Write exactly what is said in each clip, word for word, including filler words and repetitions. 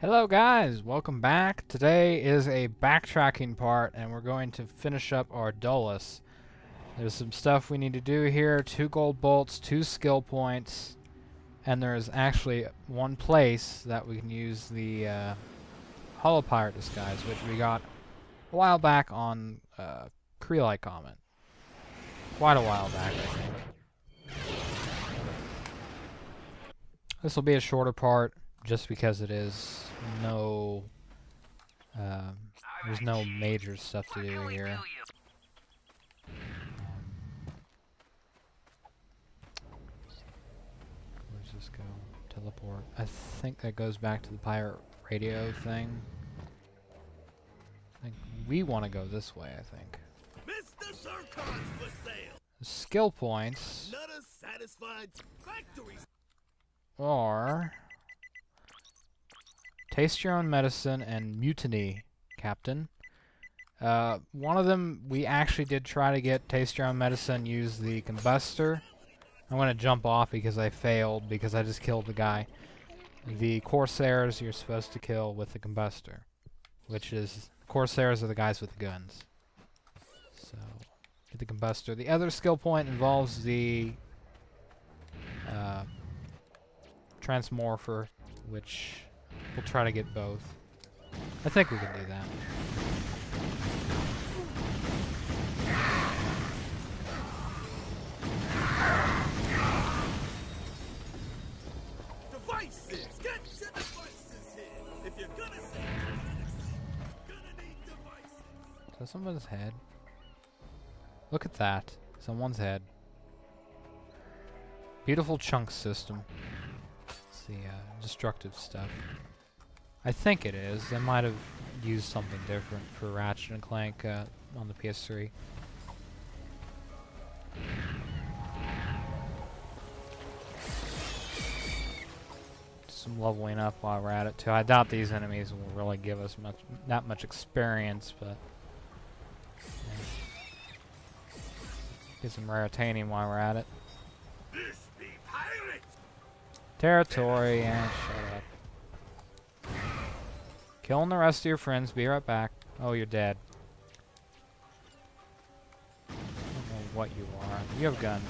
Hello guys, welcome back. Today is a backtracking part and we're going to finish up our Dulles. There's some stuff we need to do here. Two gold bolts, two skill points, and there's actually one place that we can use the uh, Holo-Pirate Disguise, which we got a while back on uh, Kreoli Comet. Quite a while back, I think. This will be a shorter part, just because it is no, um, there's no major stuff to do here. Um, where's this go? Teleport. I think that goes back to the pirate radio thing. I think we want to go this way, I think. Mister Zircon's for sale. Skill points. Not a satisfied factory. Or Taste Your Own Medicine and Mutiny, Captain. Uh, one of them, we actually did try to get Taste Your Own Medicine, use the Combuster. I'm going to jump off because I failed, because I just killed the guy. The Corsairs you're supposed to kill with the Combuster. Which is, Corsairs are the guys with the guns. So, get the Combuster. The other skill point involves the uh, Transmorpher, which we'll try to get both. I think we can do that. Devices! Get to devices here! If you're gonna save mechanics, you're gonna need devices! Is that someone's head? Look at that. Someone's head. Beautiful chunk system. It's the uh, destructive stuff. I think it is. They might have used something different for Ratchet and Clank uh, on the P S three. Some leveling up while we're at it too. I doubt these enemies will really give us much, not much experience, but yeah. Get some Raritanium while we're at it. This be pirate territory, and yeah, shut up. Killing the rest of your friends, be right back. Oh, you're dead. I don't know what you are. You have guns.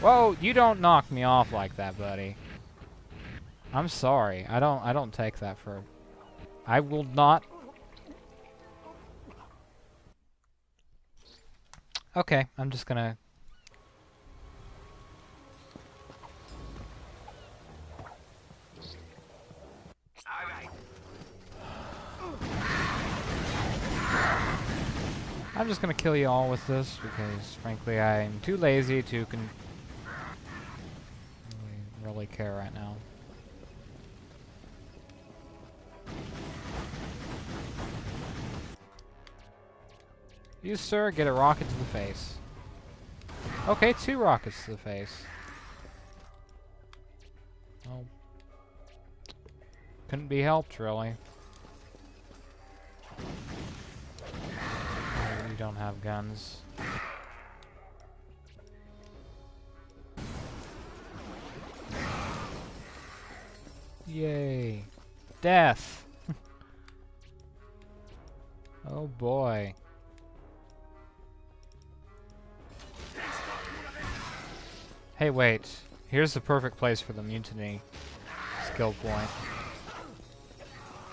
Whoa, you don't knock me off like that, buddy. I'm sorry. I don't I don't take that for... I will not... Okay, I'm just gonna... I'm just gonna kill you all with this because, frankly, I'm too lazy to con really, really care right now. You, sir, get a rocket to the face. Okay, two rockets to the face. Oh. Couldn't be helped, really. Don't have guns. Yay. Death! Oh boy. Hey, wait. Here's the perfect place for the Mutiny skill point.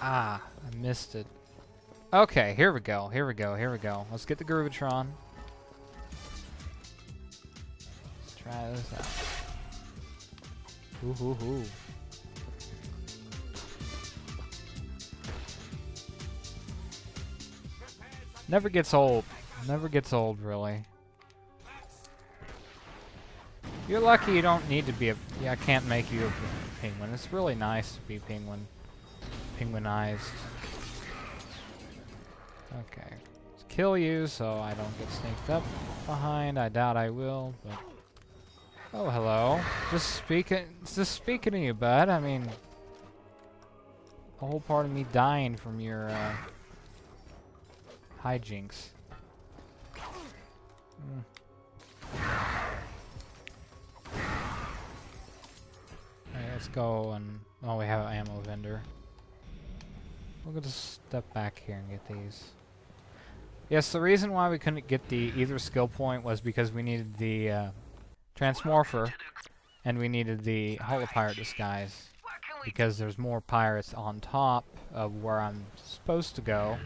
Ah, I missed it. Okay, here we go, here we go, here we go. Let's get the Groovitron. Let's try this out. Ooh, ooh, ooh. Never gets old. Never gets old, really. You're lucky you don't need to be a... Yeah, I can't make you a penguin. It's really nice to be penguin. Penguinized. Okay, let's kill you so I don't get sneaked up behind. I doubt I will, but... Oh, hello. Just speaking, just speaking to you, bud. I mean... A whole part of me dying from your, uh... hijinks. Mm. Alright, Let's go and... Oh, we have an ammo vendor. We'll just step back here and get these. Yes, the reason why we couldn't get the either skill point was because we needed the uh, Transmorpher and we needed the Holo-Pirate Disguise. Because there's more pirates on top of where I'm supposed to go.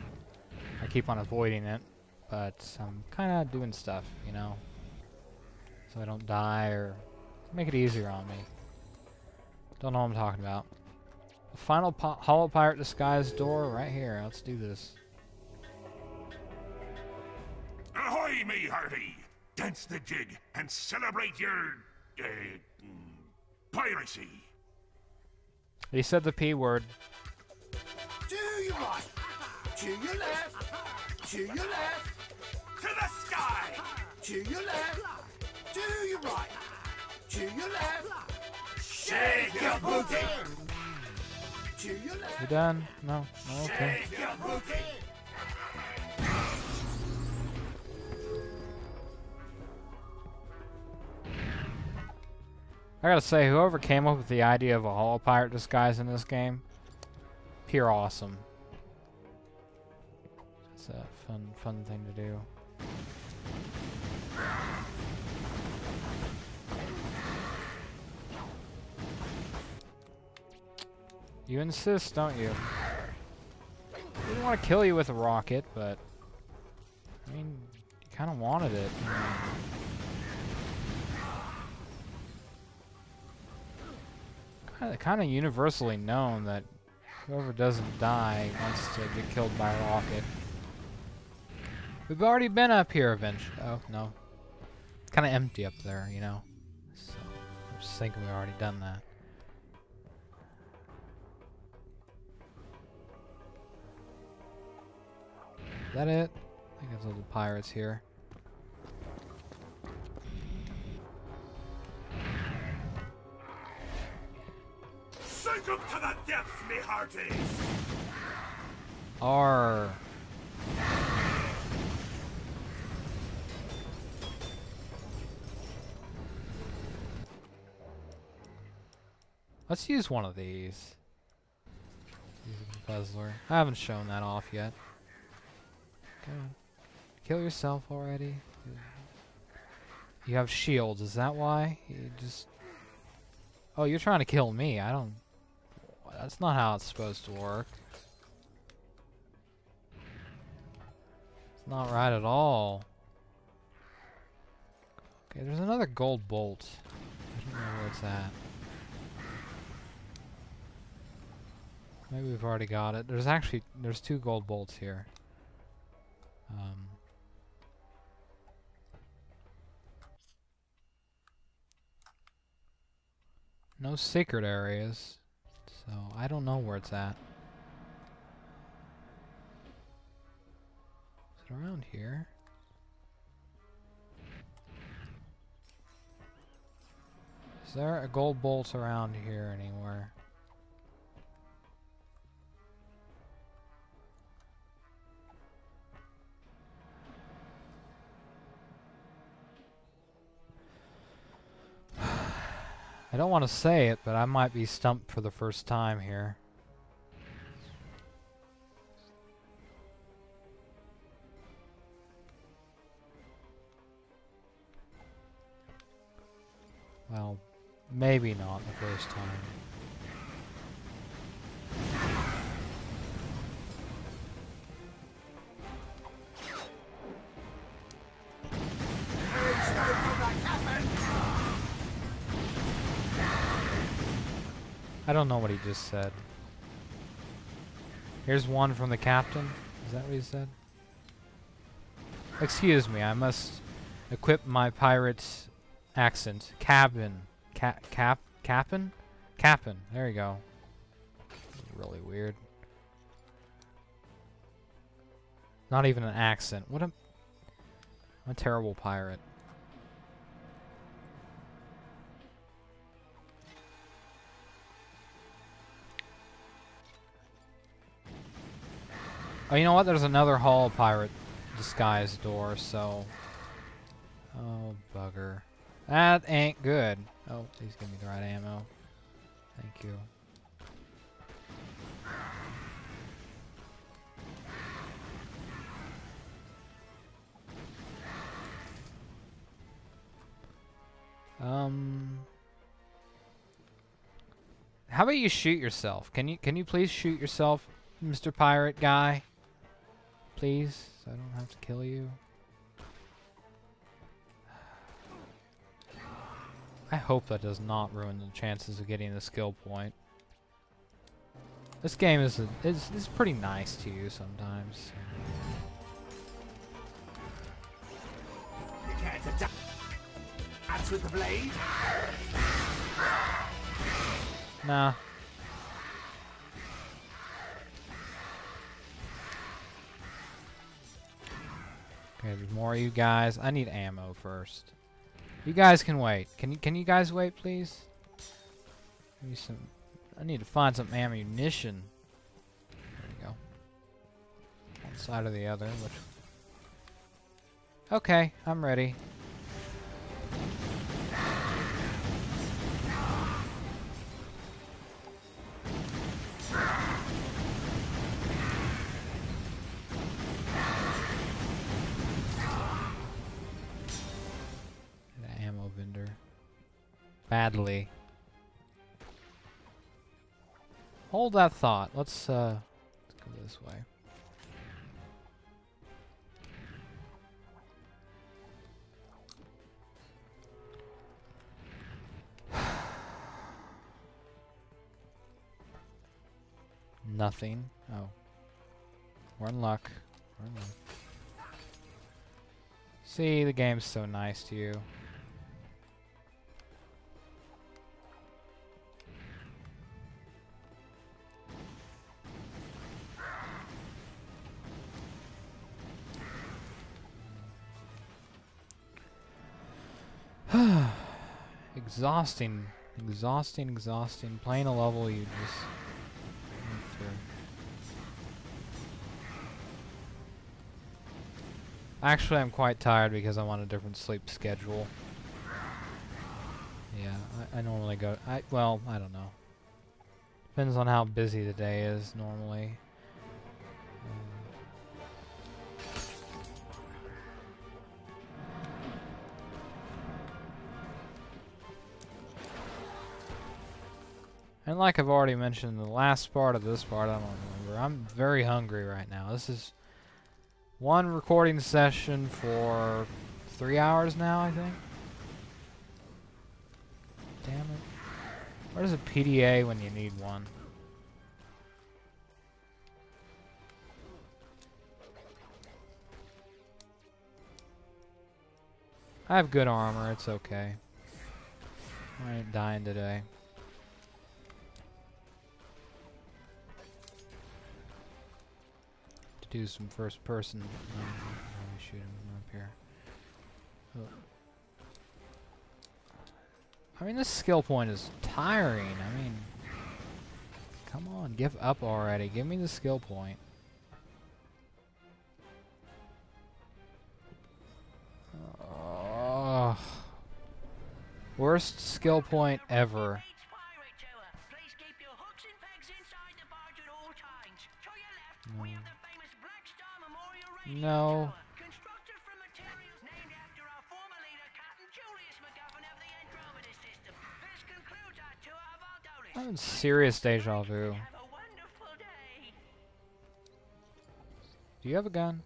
I keep on avoiding it, but I'm kind of doing stuff, you know? So I don't die or make it easier on me. Don't know what I'm talking about. The final Holo-Pirate Disguise door right here. Let's do this. Ahoy, me hearty! Dance the jig and celebrate your... Uh, piracy! He said the P word. To your right! To your left! To your left! To the sky! To your left! To your right! To your left! Shake your booty! To your left! You're done? No? Oh, okay. Shake your booty! I gotta say, whoever came up with the idea of a Holo-Pirate Disguise in this game, pure awesome. It's a fun, fun thing to do. You insist, don't you? I didn't want to kill you with a rocket, but... I mean, you kind of wanted it. You know? Kind of universally known that whoever doesn't die wants to get killed by a rocket. We've already been up here eventually. Oh, no. It's kind of empty up there, you know? So, I'm just thinking we've already done that. Is that it? I think there's little pirates here. Look to the depths, me hearties! Arr. Let's use one of these. Use the puzzler. I haven't shown that off yet. Come on. Kill yourself already. You have shields, is that why? You just... Oh, you're trying to kill me, I don't... That's not how it's supposed to work. It's not right at all. Okay, there's another gold bolt. I don't know where it's at. Maybe we've already got it. There's actually... There's two gold bolts here. Um... No secret areas. So, I don't know where it's at. Is it around here? Is there a gold bolt around here anywhere? I don't want to say it, but I might be stumped for the first time here. Well, maybe not the first time. I don't know what he just said. Here's one from the captain. Is that what he said? Excuse me, I must equip my pirate's accent. Cabin. Cap. Cap. Cap'n? Cap'n. There you go. Really weird. Not even an accent. What a... I'm a terrible pirate. Oh, you know what? There's another Holo-Pirate Disguise door, so... Oh, bugger. That ain't good. Oh, please give me the right ammo. Thank you. Um, how about you shoot yourself? Can you can you please shoot yourself, Mister Pirate Guy? Please, so I don't have to kill you. I hope that does not ruin the chances of getting the skill point. This game is a, is, is pretty nice to you sometimes. So. With the blade? Nah. Okay, there's more of you guys. I need ammo first. You guys can wait. Can you can you guys wait, please? Maybe some. I need to find some ammunition. There we go. One side or the other. Which... Okay, I'm ready. Badly. Hold that thought. Let's uh let's go this way. Nothing. Oh. We're in luck. We're in luck. See, the game's so nice to you. Exhausting, exhausting, exhausting. Playing a level you just went through. Actually, I'm quite tired because I'm on a different sleep schedule. Yeah, I, I normally go. I well, I don't know. Depends on how busy the day is normally. And like I've already mentioned, the last part of this part, I don't remember. I'm very hungry right now. This is one recording session for three hours now, I think. Damn it. Where's a P D A when you need one? I have good armor. It's okay. I ain't dying today. Do some first person. No, let me shoot him up here. Oh. I mean, this skill point is tiring. I mean, come on, give up already. Give me the skill point. Oh. Worst skill point ever. No. No. Constructed from materials named after our former leader, Captain Julius McGovern of the Andromeda system. This concludes our tour of Aldolus. I'm in serious deja vu. Have a wonderful day. Do you have a gun?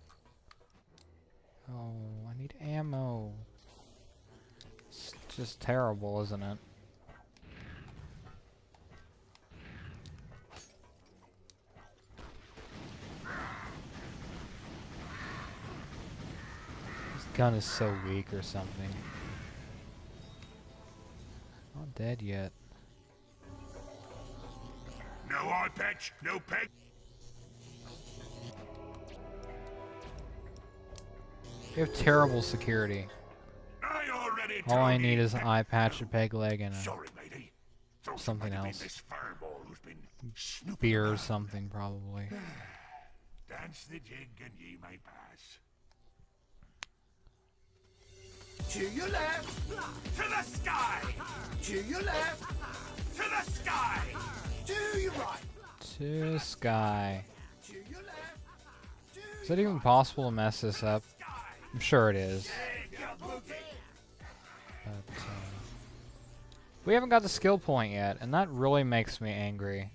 Oh, I need ammo. It's just terrible, isn't it? Gun is so weak or something. Not dead yet. No eye patch, no peg. We have terrible security. I already All I need is an eye patch, a peg leg, and a Sorry, matey. something else. Spear or something, probably. Dance the jig and ye may pass. To your left. To the sky. To your left. To the sky. To your right. To the sky. To your left. To is it even possible to mess this up? I'm sure it is. But, uh, we haven't got the skill point yet, and that really makes me angry.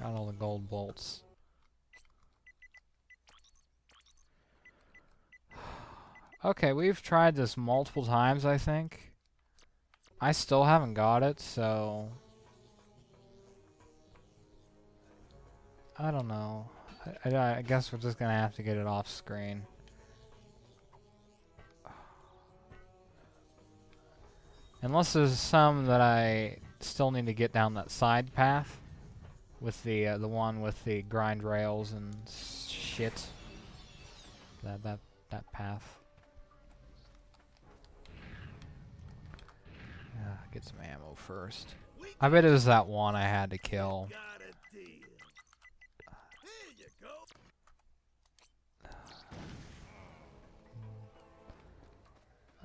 Got all the gold bolts. Okay, we've tried this multiple times, I think. I still haven't got it, so... I don't know. I, I, I guess we're just gonna have to get it off screen. Unless there's some that I still need to get down that side path. With the uh, the one with the grind rails and shit. That that that path. Uh, get some ammo first. I bet it was that one I had to kill.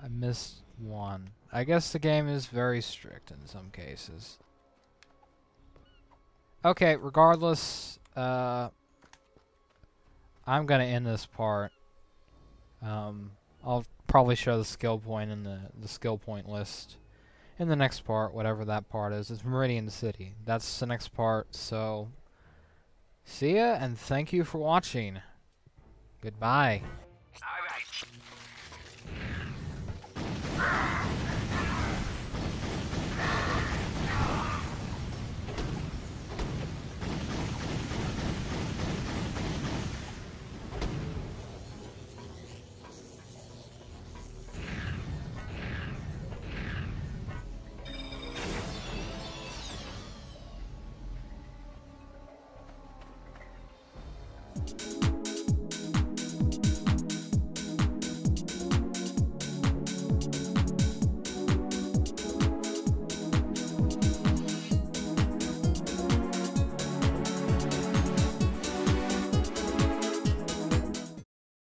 I missed one. I guess the game is very strict in some cases. Okay, regardless, uh, I'm gonna end this part. Um, I'll probably show the skill point in the, the skill point list in the next part, whatever that part is. It's Meridian City. That's the next part, so see ya, and thank you for watching. Goodbye. All right. Thank you.